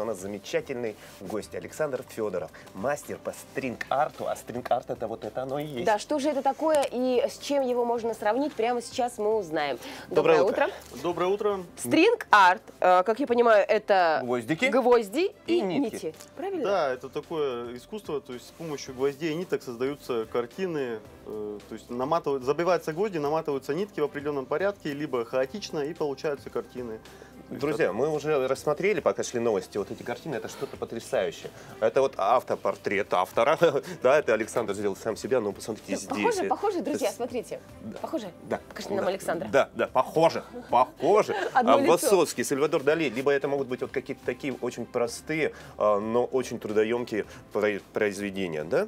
У нас замечательный гость Александр Федоров, мастер по стринг-арту, а стринг-арт это вот это оно и есть. Да, что же это такое и с чем его можно сравнить, прямо сейчас мы узнаем. Доброе утро. Доброе утро. Стринг-арт, как я понимаю, это гвозди и нити. Правильно? Да, это такое искусство, то есть с помощью гвоздей и ниток создаются картины, то есть забиваются гвозди, наматываются нитки в определенном порядке, либо хаотично, и получаются картины. Друзья, мы уже рассмотрели, пока шли новости, вот эти картины, это что-то потрясающее. Это вот автопортрет автора, да, это Александр сделал сам себя, но посмотрите здесь. Похоже, похоже, друзья, смотрите. Похоже? Да. Покажите нам Александра. Да, да, похоже, похоже. Высоцкий, Сальвадор Дали, либо это могут быть вот какие-то такие очень простые, но очень трудоемкие произведения, да?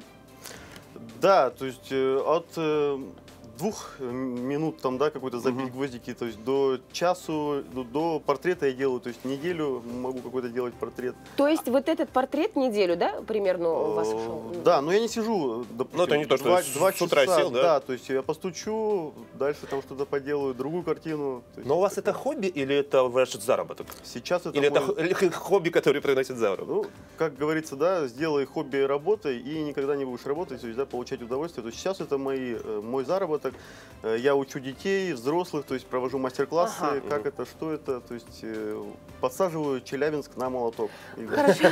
Да, то есть от 2 минут там, да, какой-то забить гвоздики, то есть до часу, до портрета я делаю, то есть неделю могу какой-то делать портрет. То есть вот этот портрет неделю, да, примерно у вас ушел? Да, но я не сижу, допустим, это не то, что 2 часа, сел, да? Да, то есть я постучу, дальше там что-то поделаю, другую картину. Есть, но у вас это хобби или это ваш заработок? Сейчас это или хобби, который приносит заработок? Ну, как говорится, да, сделай хобби работой и никогда не будешь работать, то есть, да, получать удовольствие. То есть сейчас это мой заработок. Я учу детей, взрослых, то есть провожу мастер-классы, как это, что это, то есть подсаживаю Челябинск на молоток. Хорошо.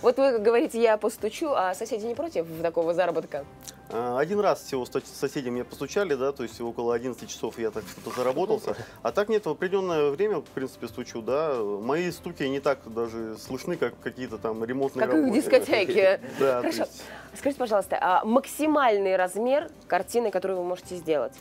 Вот вы говорите, я постучу, а соседи не против такого заработка? Один раз всего с соседями меня постучали, да, то есть около 11 часов я так что-то заработался, а так нет, в определенное время, в принципе, стучу, да, мои стуки не так даже слышны, как какие-то там ремонтные работы. Как в дискотеке. Да, хорошо. Есть... Скажите, пожалуйста, а максимальный размер картины, которую вы можете сделать?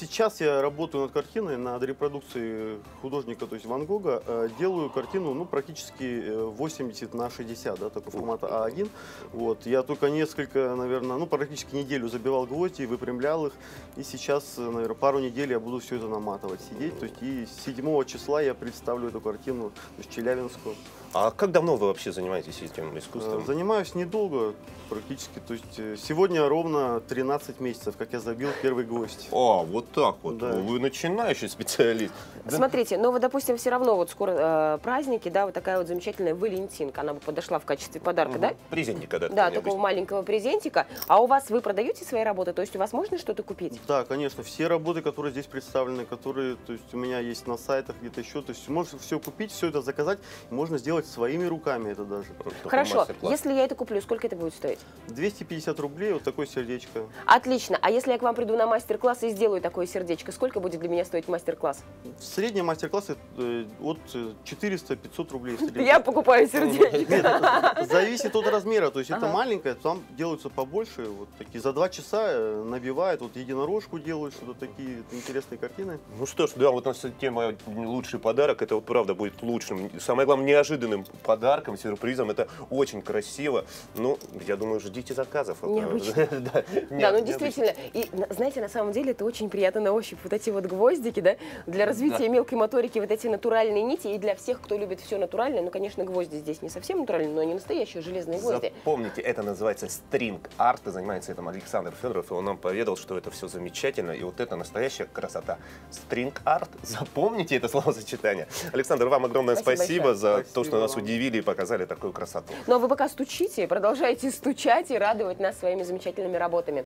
Сейчас я работаю над картиной, над репродукцией художника, то есть Ван Гога. Делаю картину, ну, практически 80 на 60, да, такой формат А1. Вот. Я только несколько, наверное, ну, практически неделю забивал гвозди, выпрямлял их. И сейчас, наверное, пару недель я буду все это наматывать, сидеть. То есть и 7 числа я представлю эту картину, то есть челябинскую. А как давно вы вообще занимаетесь этим искусством? Занимаюсь недолго, практически. То есть сегодня ровно 13 месяцев, как я забил первый гвоздь. А, вот так вот. Да. Вы начинающий специалист. Смотрите, но вы, допустим, все равно вот скоро праздники, да, вот такая вот замечательная валентинка, она бы подошла в качестве подарка, да? Презентика, да. Да, такого маленького презентика. А у вас вы продаете свои работы? То есть у вас можно что-то купить? Да, конечно. Все работы, которые здесь представлены, которые, то есть у меня есть на сайтах, где-то еще, то есть можно все купить, все это заказать, можно сделать своими руками это даже. Хорошо. Если я это куплю, сколько это будет стоить? 250 рублей, вот такое сердечко. Отлично. А если я к вам приду на мастер-класс и сделаю такое сердечко, сколько будет для меня стоить мастер-класс? Средний мастер-класс от 400–500 рублей. Я покупаю сердечко. Зависит от размера. То есть это маленькое, там делаются побольше. Вот такие за 2 часа набивают. Вот единорожку делают, что-то такие интересные картины. Ну что ж, да, вот у нас тема лучший подарок. Это вот правда будет лучшим. Самое главное, неожиданным подарком, сюрпризом. Это очень красиво. Ну, я думаю, ждите заказов. Необычно. Да, ну действительно. И знаете, на самом деле это очень приятно на ощупь. Вот эти вот гвоздики, да, для развития мелкой моторики, вот эти натуральные нити. И для всех, кто любит все натуральное, ну, конечно, гвозди здесь не совсем натуральные, но они настоящие железные гвозди. Запомните, это называется стринг-арт. Занимается этим Александр Федоров, и он нам поведал, что это все замечательно. И вот это настоящая красота. Стринг-арт. Запомните это словосочетание. Александр, вам огромное спасибо за то, что нас удивили и показали такую красоту. Ну, а вы пока стучите, продолжайте стучать и радовать нас своими замечательными работами.